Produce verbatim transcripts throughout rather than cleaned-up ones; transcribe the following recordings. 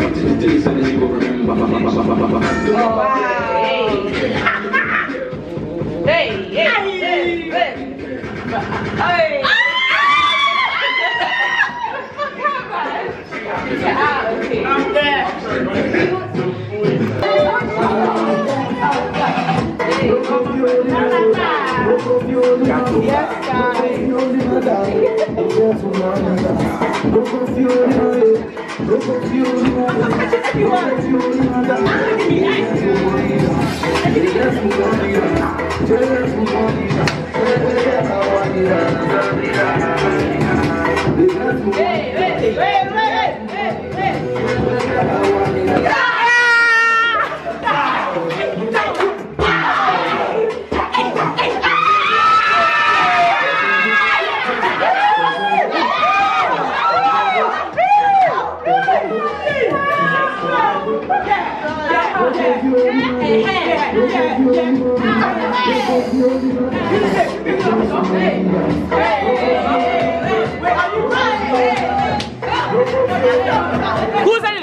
up to the days that you will remember. Oh, wow. Hey, hey, hey, hey. Hey. I'm back. Who's that?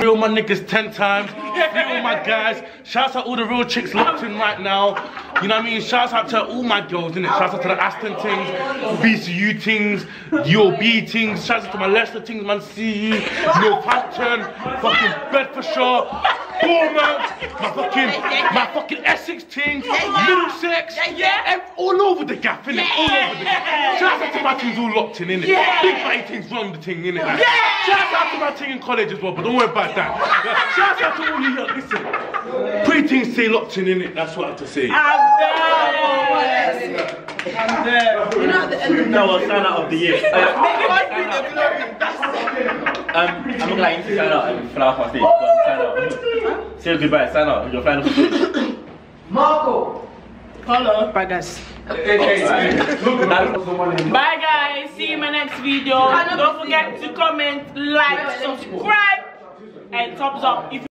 Feel my niggas ten times. Feel my guys. Shouts out all the real chicks locked in right now. You know what I mean? Shouts out to all my girls, innit? Shouts out to the Aston things, B C U things, U O B things. Shouts out to my Leicester things, man. See you, Northampton, fucking Bedfordshire, Bournemouth, my fucking, my fucking Essex things, Middlesex, all over the gap, innit? All over the gap. Shouts out to my things all locked in, innit? Big fight things run the thing, innit? Like, shouts out to my thing in college as well, but don't worry about that. Shouts out to all you young, listen. Pretty things stay locked in, innit? That's what I have to say. I'm there! I'm there! You know at the end of the No, I'll stand out of the year. I'm not gonna lie, you need to stand out and fly off my stage. Stand out. Say goodbye, stand out. You're flying off the stage. Marco! Hello. Bye guys. Bye guys, see you in my next video. Don't forget to comment, like, subscribe, and thumbs up if you